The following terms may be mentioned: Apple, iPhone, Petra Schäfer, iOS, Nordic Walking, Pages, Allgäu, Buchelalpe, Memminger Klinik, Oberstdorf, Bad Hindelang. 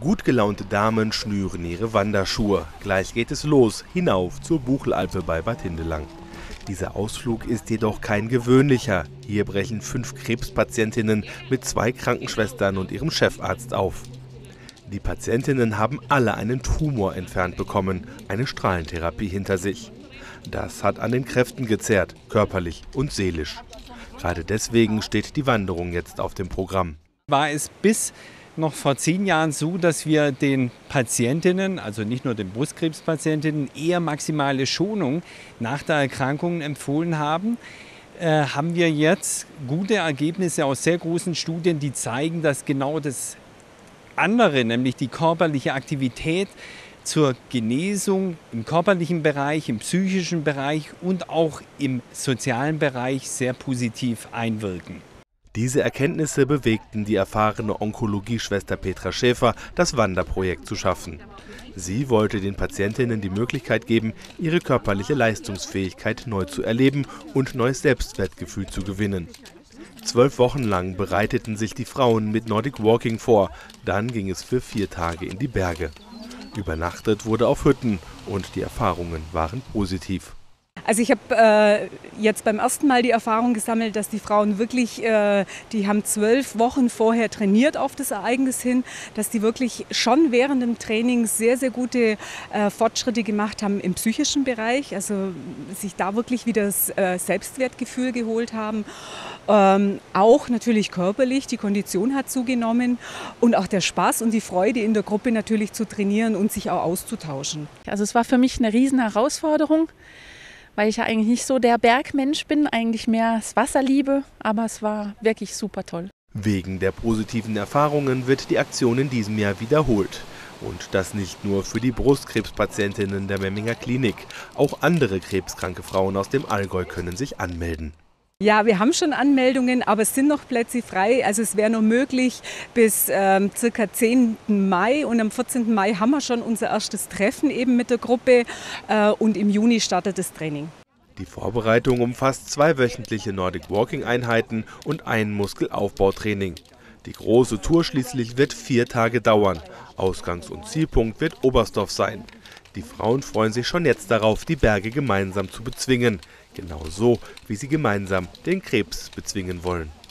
Gut gelaunte Damen schnüren ihre Wanderschuhe. Gleich geht es los, hinauf zur Buchelalpe bei Bad Hindelang. Dieser Ausflug ist jedoch kein gewöhnlicher. Hier brechen 5 Krebspatientinnen mit 2 Krankenschwestern und ihrem Chefarzt auf. Die Patientinnen haben alle einen Tumor entfernt bekommen, eine Strahlentherapie hinter sich. Das hat an den Kräften gezehrt, körperlich und seelisch. Gerade deswegen steht die Wanderung jetzt auf dem Programm. War es bis noch vor 10 Jahren so, dass wir den Patientinnen, also nicht nur den Brustkrebspatientinnen, eher maximale Schonung nach der Erkrankung empfohlen haben, haben wir jetzt gute Ergebnisse aus sehr großen Studien, die zeigen, dass genau das andere, nämlich die körperliche Aktivität, zur Genesung im körperlichen Bereich, im psychischen Bereich und auch im sozialen Bereich sehr positiv einwirken. Diese Erkenntnisse bewegten die erfahrene Onkologieschwester Petra Schäfer, das Wanderprojekt zu schaffen. Sie wollte den Patientinnen die Möglichkeit geben, ihre körperliche Leistungsfähigkeit neu zu erleben und neues Selbstwertgefühl zu gewinnen. 12 Wochen lang bereiteten sich die Frauen mit Nordic Walking vor, dann ging es für 4 Tage in die Berge. Übernachtet wurde auf Hütten und die Erfahrungen waren positiv. Also ich habe jetzt beim ersten Mal die Erfahrung gesammelt, dass die Frauen wirklich, die haben 12 Wochen vorher trainiert auf das Ereignis hin, dass die wirklich schon während dem Training sehr, sehr gute Fortschritte gemacht haben im psychischen Bereich, also sich da wirklich wieder das Selbstwertgefühl geholt haben. Auch natürlich körperlich, die Kondition hat zugenommen und auch der Spaß und die Freude in der Gruppe natürlich zu trainieren und sich auch auszutauschen. Also es war für mich eine riesen Herausforderung, weil ich ja eigentlich nicht so der Bergmensch bin, eigentlich mehr das Wasser liebe, aber es war wirklich super toll. Wegen der positiven Erfahrungen wird die Aktion in diesem Jahr wiederholt. Und das nicht nur für die Brustkrebspatientinnen der Memminger Klinik. Auch andere krebskranke Frauen aus dem Allgäu können sich anmelden. Ja, wir haben schon Anmeldungen, aber es sind noch Plätze frei. Also es wäre noch möglich bis ca. 10. Mai und am 14. Mai haben wir schon unser erstes Treffen eben mit der Gruppe und im Juni startet das Training. Die Vorbereitung umfasst 2 wöchentliche Nordic Walking Einheiten und ein Muskelaufbautraining. Die große Tour schließlich wird 4 Tage dauern. Ausgangs- und Zielpunkt wird Oberstdorf sein. Die Frauen freuen sich schon jetzt darauf, die Berge gemeinsam zu bezwingen. Genau so, wie sie gemeinsam den Krebs bezwingen wollen.